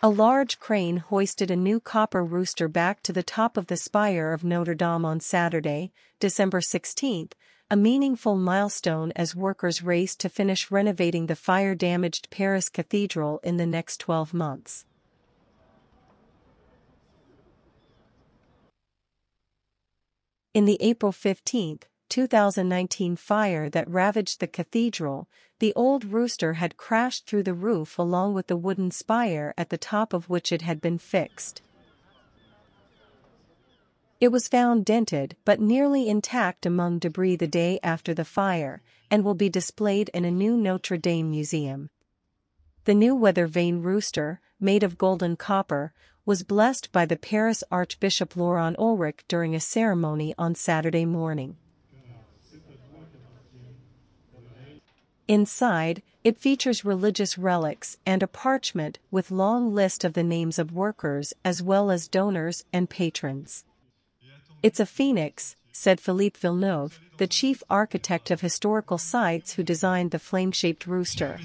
A large crane hoisted a new copper rooster back to the top of the spire of Notre Dame on Saturday, December 16, a meaningful milestone as workers race to finish renovating the fire-damaged Paris cathedral in the next 12 months. In the April 15, 2019 fire that ravaged the cathedral, the old rooster had crashed through the roof along with the wooden spire at the top of which it had been fixed. It was found dented but nearly intact among debris the day after the fire, and will be displayed in a new Notre Dame museum. The new weather vane rooster, made of golden copper, was blessed by the Paris Archbishop Laurent Ulrich during a ceremony on Saturday morning. Inside, it features religious relics and a parchment with long list of the names of workers as well as donors and patrons. "It's a phoenix," said Philippe Villeneuve, the chief architect of historical sites who designed the flame-shaped rooster.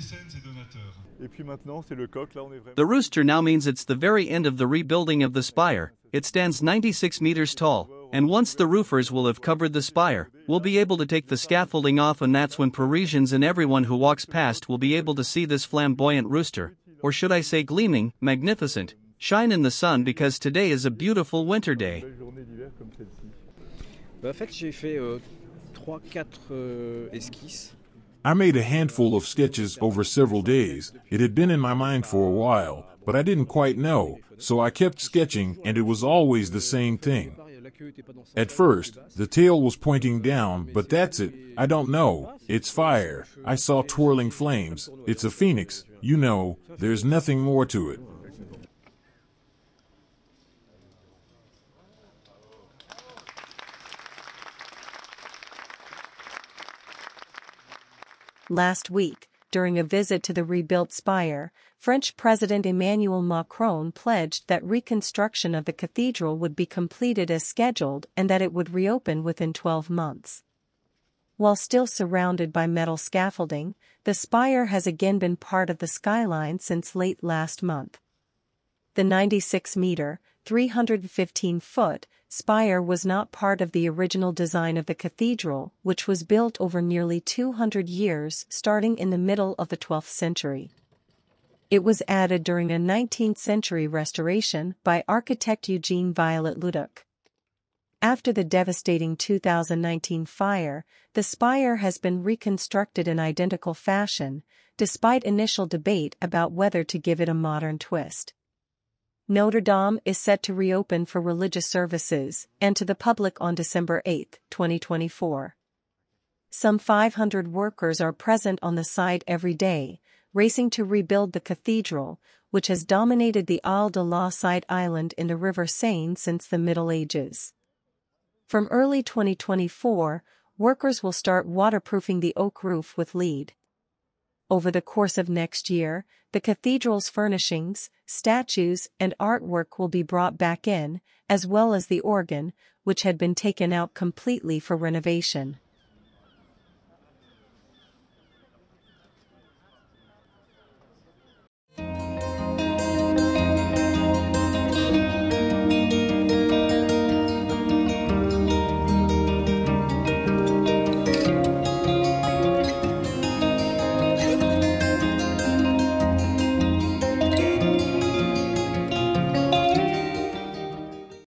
"The rooster now means it's the very end of the rebuilding of the spire. It stands 96 meters tall, and once the roofers will have covered the spire, we'll be able to take the scaffolding off, and that's when Parisians and everyone who walks past will be able to see this flamboyant rooster, or should I say gleaming, magnificent, shine in the sun, because today is a beautiful winter day." I made a handful of sketches over several days. It had been in my mind for a while, but I didn't quite know, so I kept sketching, and it was always the same thing. At first, the tail was pointing down, but that's it. I don't know. It's fire. I saw twirling flames. It's a phoenix. You know, there's nothing more to it. Last week, during a visit to the rebuilt spire, French President Emmanuel Macron pledged that reconstruction of the cathedral would be completed as scheduled and that it would reopen within 12 months. While still surrounded by metal scaffolding, the spire has again been part of the skyline since late last month. The 96-meter, 315-foot, spire was not part of the original design of the cathedral, which was built over nearly 200 years starting in the middle of the 12th century. It was added during a 19th-century restoration by architect Eugène Viollet-le-Duc. After the devastating 2019 fire, the spire has been reconstructed in identical fashion, despite initial debate about whether to give it a modern twist. Notre Dame is set to reopen for religious services and to the public on December 8, 2024. Some 500 workers are present on the site every day, racing to rebuild the cathedral, which has dominated the Île de la Cité island in the River Seine since the Middle Ages. From early 2024, workers will start waterproofing the oak roof with lead. Over the course of next year, the cathedral's furnishings, statues, and artwork will be brought back in, as well as the organ, which had been taken out completely for renovation.